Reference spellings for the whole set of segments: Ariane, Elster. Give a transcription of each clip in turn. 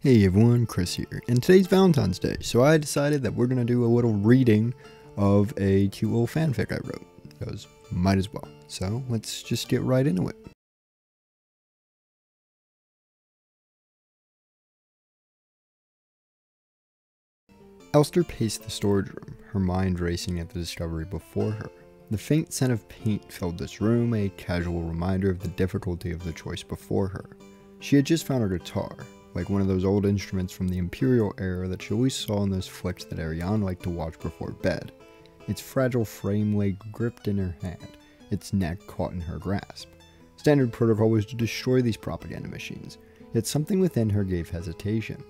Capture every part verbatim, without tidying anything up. Hey everyone, Chris here, and today's Valentine's Day, so I decided that we're going to do a little reading of a cute little fanfic I wrote, because might as well. So let's just get right into it. Elster paced the storage room, her mind racing at the discovery before her. The faint scent of paint filled this room, a casual reminder of the difficulty of the choice before her. She had just found her guitar, like one of those old instruments from the imperial era that she always saw in those flicks that Ariane liked to watch before bed. Its fragile frame lay gripped in her hand, its neck caught in her grasp. Standard protocol was to destroy these propaganda machines, yet something within her gave hesitation.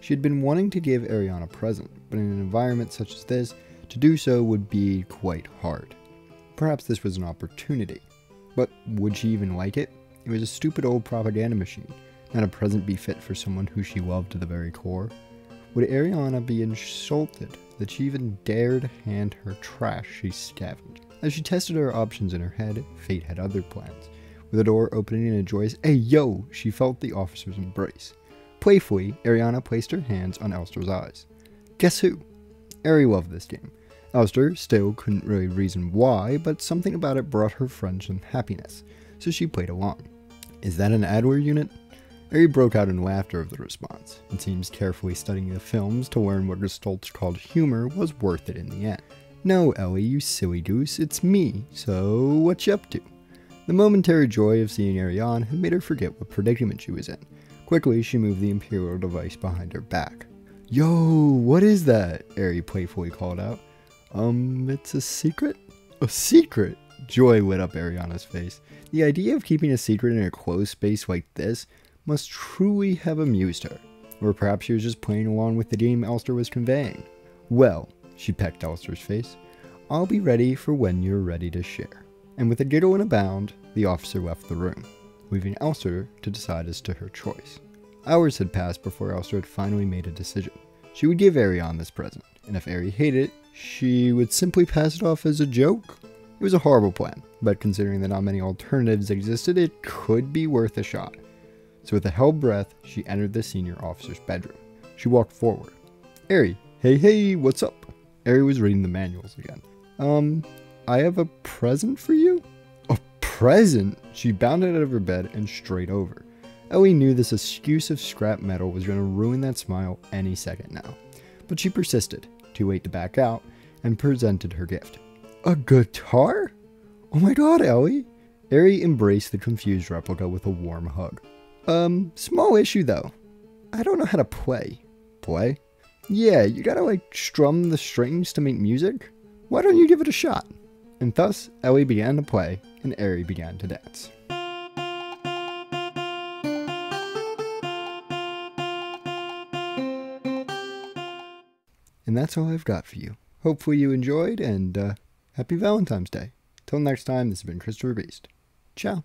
She had been wanting to give Ariane a present, but in an environment such as this, to do so would be quite hard. Perhaps this was an opportunity, but would she even like it? It was a stupid old propaganda machine. Not a present be fit for someone who she loved to the very core? Would Ariana be insulted that she even dared hand her trash she scavenged? As she tested her options in her head, fate had other plans. With the door opening in a joyous, "Hey yo," she felt the officer's embrace. Playfully, Ariana placed her hands on Elster's eyes. Guess who? Ari loved this game. Elster still couldn't really reason why, but something about it brought her friend some happiness, so she played along. Is that an adware unit? Ari broke out in laughter of the response. It seems carefully studying the films to learn what Gestalt called humor was worth it in the end. No, Ellie, you silly goose, it's me, so what you up to? The momentary joy of seeing Ariane had made her forget what predicament she was in. Quickly, she moved the imperial device behind her back. Yo, what is that? Ari playfully called out. Um, it's a secret? A secret? Joy lit up Ariana's face. The idea of keeping a secret in a closed space like this must truly have amused her, or perhaps she was just playing along with the game Elster was conveying. Well, she pecked Elster's face, I'll be ready for when you're ready to share. And with a giggle and a bound, the officer left the room, leaving Elster to decide as to her choice. Hours had passed before Elster had finally made a decision. She would give Ariane this present, and if Ari hated it, she would simply pass it off as a joke. It was a horrible plan, but considering that not many alternatives existed, it could be worth a shot. So with a held breath, she entered the senior officer's bedroom. She walked forward. Ari, hey, hey, what's up? Ari was reading the manuals again. Um, I have a present for you? A present? She bounded out of her bed and straight over. Ellie knew this excuse of scrap metal was going to ruin that smile any second now. But she persisted, too late to back out, and presented her gift. A guitar? Oh my god, Ellie! Ari embraced the confused replica with a warm hug. Um, small issue though. I don't know how to play. Play? Yeah, you gotta like strum the strings to make music. Why don't you give it a shot? And thus, Ellie began to play, and Ari began to dance. And that's all I've got for you. Hopefully you enjoyed, and uh, happy Valentine's Day. Till next time, this has been Christopher Beast. Ciao.